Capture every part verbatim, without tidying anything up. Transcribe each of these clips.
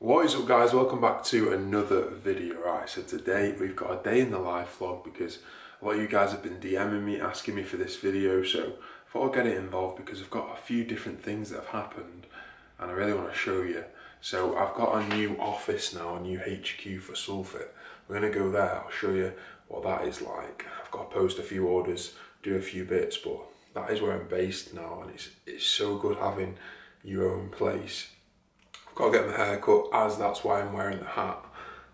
What is up, guys? Welcome back to another video. Right, so today we've got a day in the life vlog because a lot of you guys have been DMing me asking me for this video, so I thought I'd get it involved because I've got a few different things that have happened and I really want to show you. So I've got a new office now, a new H Q for Sulfit. We're going to go there. I'll show you what that is like. I've got to post a few orders, do a few bits, but that is where I'm based now, and it's it's so good having your own place. Got to get my hair cut, as that's why I'm wearing the hat.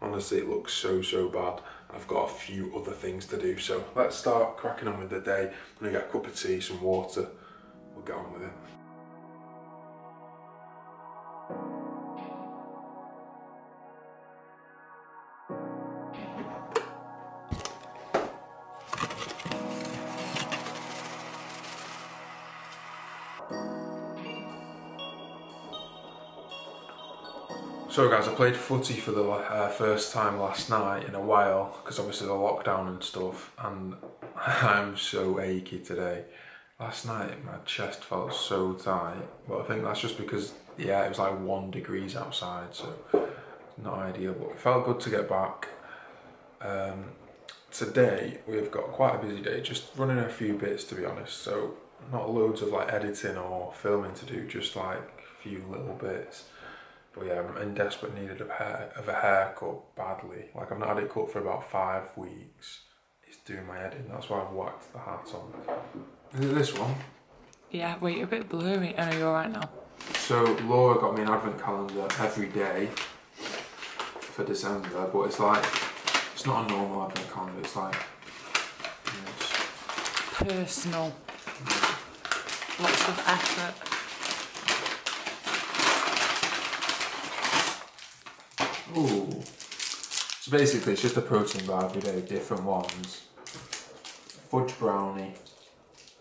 Honestly, it looks so, so bad. I've got a few other things to do, so let's start cracking on with the day. I'm going to get a cup of tea, some water, we'll get on with it. So guys, I played footy for the uh, first time last night in a while, because obviously the lockdown and stuff, and I'm so achy today. Last night my chest felt so tight, but I think that's just because, yeah, it was like one degrees outside, so not ideal, but it felt good to get back. Um, today we've got quite a busy day, just running a few bits to be honest, so not loads of like editing or filming to do, just like a few little bits. But yeah, I'm in desperate need of, hair, of a haircut badly. Like, I've not had it cut for about five weeks. It's doing my head in. That's why I've whacked the hat on. Is it this one? Yeah, wait, you're a bit blurry. Are you all right now? So Laura got me an advent calendar every day for December, but it's like, it's not a normal advent calendar. It's like, you know, it's personal. Yeah. Lots of effort. Ooh. So basically it's just a protein bar every day, different ones. Fudge brownie.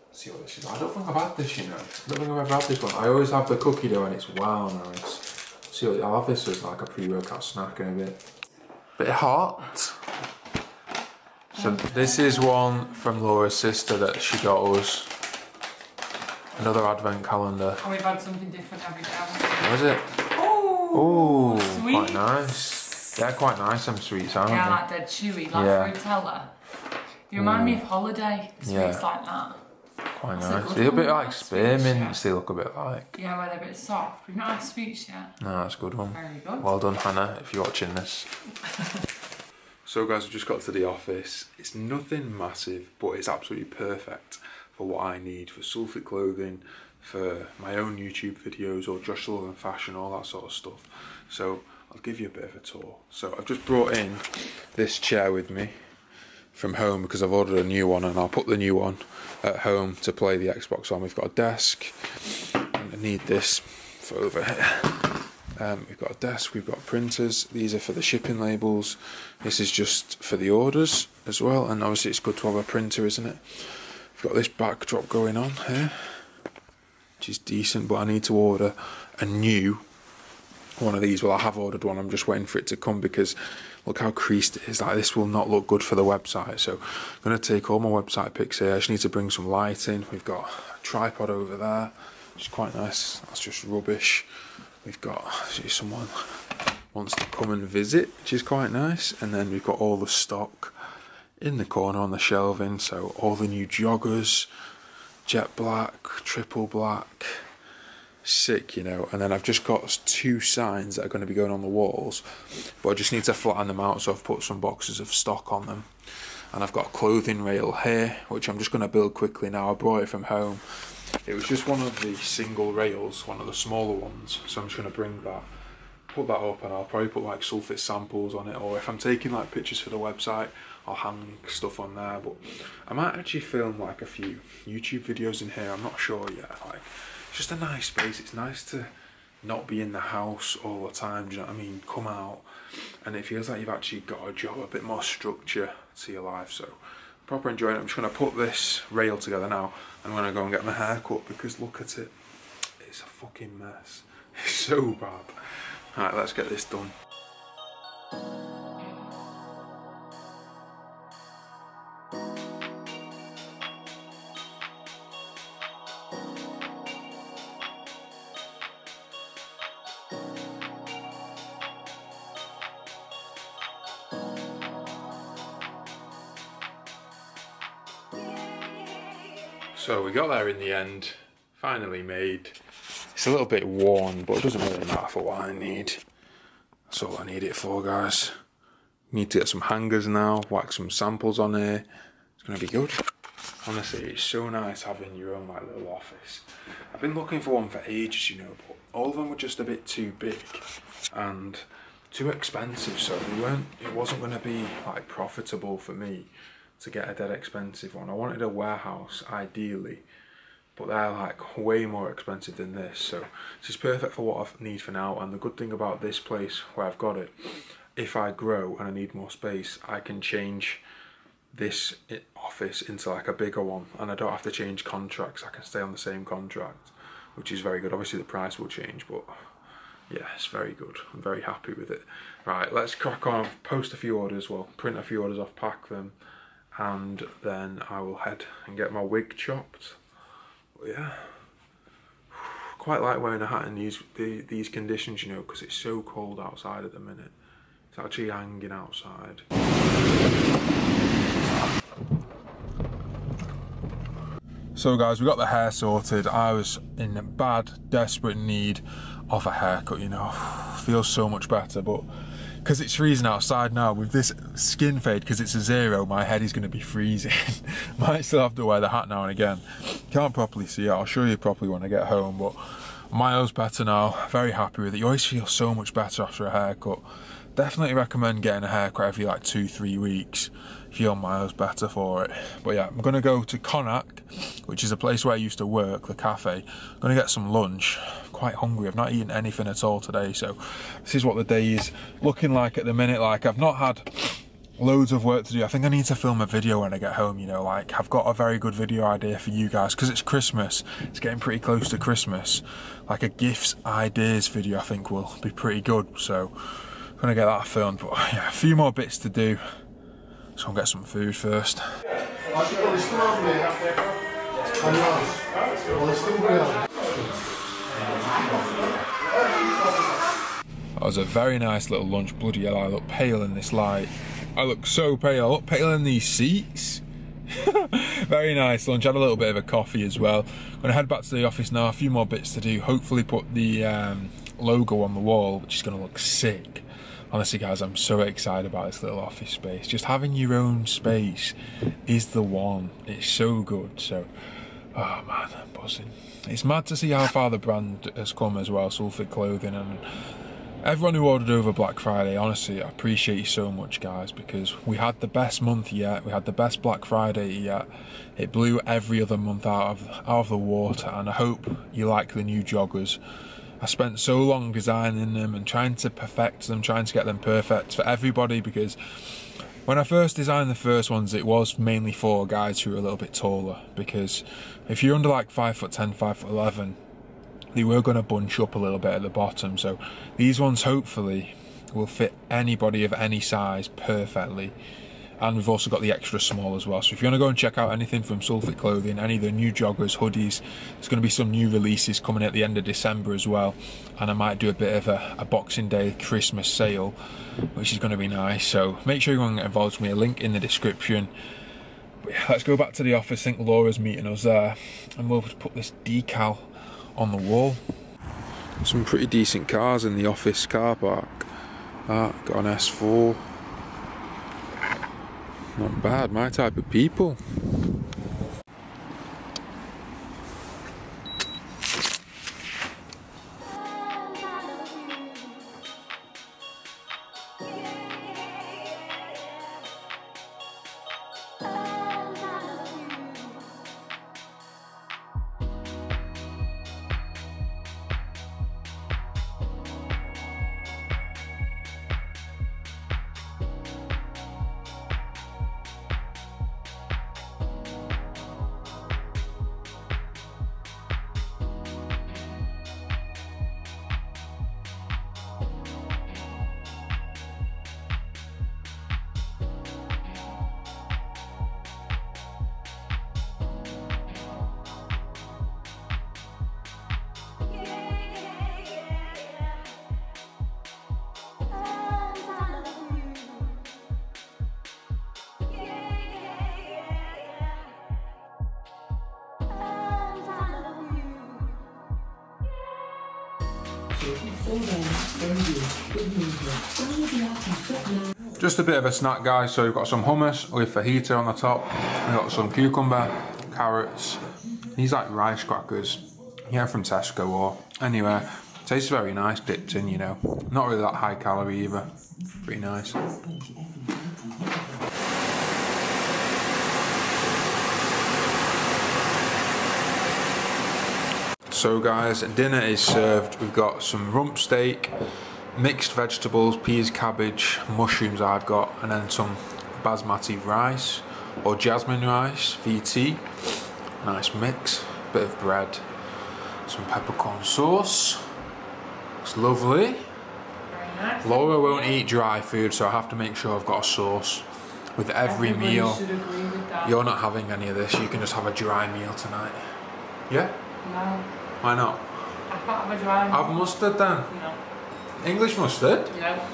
Let's see what this is. I don't think I've had this, you know. I don't think I've ever had this one. I always have the cookie dough and it's wow nice. See what, I'll have this as like a pre-workout snack in a bit. Bit hot. So this is one from Laura's sister that she got us. Another advent calendar. And we've had something different every day, haven't we? What is it? Oh, quite nice. They're quite nice, some sweets, aren't they? Yeah, like they're chewy, like yeah. Frutella. They remind mm. me of holiday, the sweets yeah. like that. Quite That's nice. A they're a bit like spearmints, they look a bit like. Yeah, well, they're a bit soft. We've not had sweets yet. No, that's a good one. Very good. Well done, Hannah, if you're watching this. So, guys, we've just got to the office. It's nothing massive, but it's absolutely perfect for what I need for Sulfit Clothing, for my own YouTube videos, or Josh Sullivan Fashion, all that sort of stuff. So I'll give you a bit of a tour. So I've just brought in this chair with me from home because I've ordered a new one, and I'll put the new one at home to play the Xbox on. We've got a desk, and I need this for over here. Um, we've got a desk, we've got printers. These are for the shipping labels. This is just for the orders as well, and obviously it's good to have a printer, isn't it? We've got this backdrop going on here, which is decent, but I need to order a new one of these. Well, I have ordered one, I'm just waiting for it to come because look how creased it is. Like, this will not look good for the website, so I'm going to take all my website pics here. I just need to bring some lighting. We've got a tripod over there, which is quite nice. That's just rubbish. We've got, see, someone wants to come and visit, which is quite nice. And then we've got all the stock in the corner on the shelving, so all the new joggers, jet black, triple black, sick, you know. And then I've just got two signs that are going to be going on the walls, but I just need to flatten them out, so I've put some boxes of stock on them. And I've got a clothing rail here, which I'm just going to build quickly now. I brought it from home. It was just one of the single rails, one of the smaller ones, so I'm just going to bring that, put that up, and I'll probably put like Sulfit samples on it, or if I'm taking like pictures for the website, I'll hang stuff on there. But I might actually film like a few YouTube videos in here, I'm not sure yet. Like, it's just a nice space. It's nice to not be in the house all the time, do you know what I mean? Come out, and it feels like you've actually got a job, a bit more structure to your life, so proper enjoying it. I'm just going to put this rail together now, and I'm going to go and get my hair cut because look at it, it's a fucking mess. It's so bad. Alright, let's get this done. So we got there in the end, finally made. It's a little bit worn, but it doesn't really matter for what I need. That's all I need it for, guys. Need to get some hangers now, whack some samples on here. It's gonna be good. Honestly, it's so nice having your own like little office. I've been looking for one for ages, you know, but all of them were just a bit too big and too expensive, so they weren't, it wasn't gonna be like profitable for me to get a dead expensive one. I wanted a warehouse ideally, but they're like way more expensive than this, so this is perfect for what I need for now. And the good thing about this place where I've got it, if I grow and I need more space, I can change this office into like a bigger one, and I don't have to change contracts. I can stay on the same contract, which is very good. Obviously the price will change, but yeah, it's very good. I'm very happy with it. Right, let's crack on, post a few orders, well, print a few orders off, pack them, and then I will head and get my wig chopped. But yeah, quite like wearing a hat in these these conditions, you know, because it's so cold outside at the minute. It's actually hanging outside. So guys, we got the hair sorted. I was in bad, desperate need of a haircut, you know. Feels so much better, but because it's freezing outside now, with this skin fade, because it's a zero, my head is going to be freezing. Might still have to wear the hat now and again. Can't properly see it. I'll show you properly when I get home, but miles better now. Very happy with it. You always feel so much better after a haircut. Definitely recommend getting a haircut every like two, three weeks. Feel miles better for it. But yeah, I'm gonna go to Connacht, which is a place where I used to work, the cafe. I'm gonna get some lunch. I'm quite hungry. I've not eaten anything at all today, so this is what the day is looking like at the minute. Like, I've not had loads of work to do. I think I need to film a video when I get home, you know, like I've got a very good video idea for you guys, because it's Christmas. It's getting pretty close to Christmas. Like a gifts ideas video, I think, will be pretty good. So I'm gonna get that filmed, but yeah, a few more bits to do. So I'll get some food first. That was a very nice little lunch. Bloody hell, I look pale in this light. I look so pale. I look pale in these seats. Very nice lunch. Had a little bit of a coffee as well. I'm gonna head back to the office now. A few more bits to do. Hopefully put the um, logo on the wall, which is gonna look sick. Honestly guys, I'm so excited about this little office space. Just having your own space is the one. It's so good. So, oh man, I'm buzzing. It's mad to see how far the brand has come as well, Sulfit Clothing, and everyone who ordered over Black Friday. Honestly, I appreciate you so much guys, because we had the best month yet. We had the best Black Friday yet. It blew every other month out of, out of the water, and I hope you like the new joggers. I spent so long designing them and trying to perfect them, trying to get them perfect for everybody, because when I first designed the first ones, it was mainly for guys who were a little bit taller, because if you're under like five foot ten, five foot eleven, they were going to bunch up a little bit at the bottom. So these ones hopefully will fit anybody of any size perfectly. And we've also got the extra small as well. So if you want to go and check out anything from Sulfit Clothing, any of the new joggers, hoodies, there's going to be some new releases coming at the end of December as well. And I might do a bit of a, a Boxing Day Christmas sale, which is going to be nice. So make sure you go and get involved with me. A link in the description. But yeah, let's go back to the office. I think Laura's meeting us there. And we'll put this decal on the wall. Some pretty decent cars in the office car park. Ah, got an S four. Not bad, my type of people. Just a bit of a snack, guys. So we've got some hummus with fajita on the top. We've got some cucumber, carrots. These like rice crackers. Yeah, from Tesco or anywhere. Tastes very nice, dipped in, you know. Not really that high calorie either. Pretty nice. So guys, dinner is served. We've got some rump steak, mixed vegetables, peas, cabbage, mushrooms I've got, and then some basmati rice or jasmine rice, V T. Nice mix, bit of bread, some peppercorn sauce. It's lovely. Laura won't eat dry food, so I have to make sure I've got a sauce with every Everybody meal. Should agree with that. You're not having any of this, you can just have a dry meal tonight. Yeah? No. Why not? I can't have a dry meal. Have mustard then? No. English mustard? Yeah.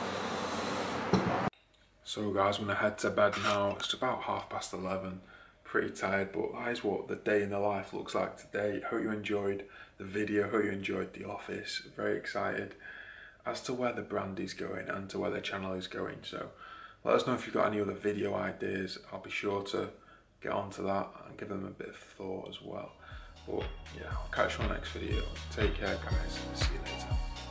So guys, I'm gonna head to bed now. It's about half past eleven. Pretty tired, but that is what the day in the life looks like today. Hope you enjoyed the video, hope you enjoyed The Office. Very excited as to where the brand is going and to where the channel is going. So let us know if you've got any other video ideas. I'll be sure to get onto that and give them a bit of thought as well. But yeah, I'll catch you on the next video. Take care, guys. See you later.